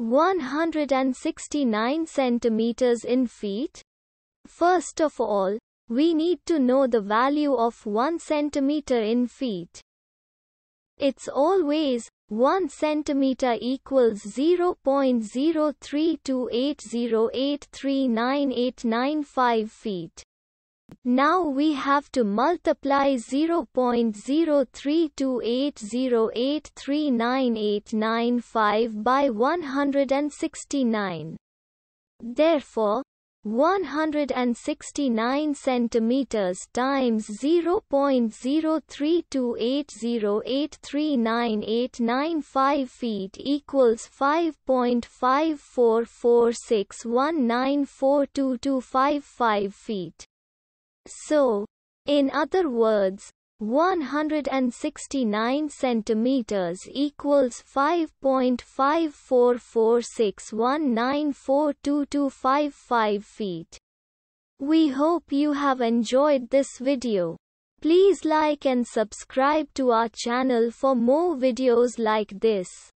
169 centimeters in feet? First of all, we need to know the value of 1 centimeter in feet. It's always 1 centimeter equals 0.03280839895 feet. Now we have to multiply 0.03280839895 by 169. Therefore, 169 centimeters times 0.03280839895 feet equals 5.54461942255 feet. So, in other words, 169 centimeters equals 5.54461942255 feet. We hope you have enjoyed this video. Please like and subscribe to our channel for more videos like this.